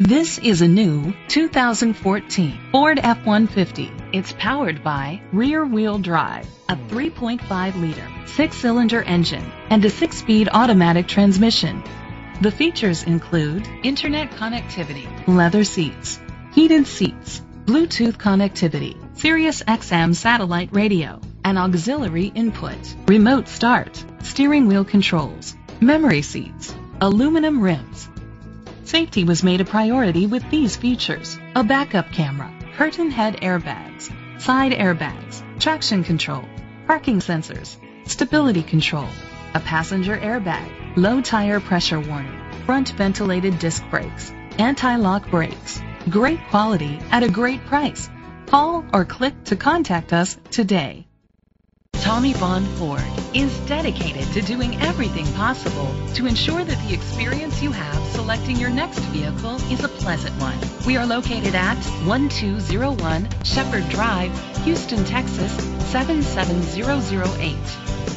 This is a new 2014 Ford F-150. It's powered by rear-wheel drive, a 3.5-liter, 6-cylinder engine, and a 6-speed automatic transmission. The features include internet connectivity, leather seats, heated seats, Bluetooth connectivity, Sirius XM satellite radio, an auxiliary input, remote start, steering wheel controls, memory seats, aluminum rims. Safety was made a priority with these features: a backup camera, curtain head airbags, side airbags, traction control, parking sensors, stability control, a passenger airbag, low tire pressure warning, front ventilated disc brakes, anti-lock brakes. Great quality at a great price. Call or click to contact us today. Tommie Vaughn Ford is dedicated to doing everything possible to ensure that the experience you have selecting your next vehicle is a pleasant one. We are located at 1201 Shepherd Drive, Houston, Texas 77008.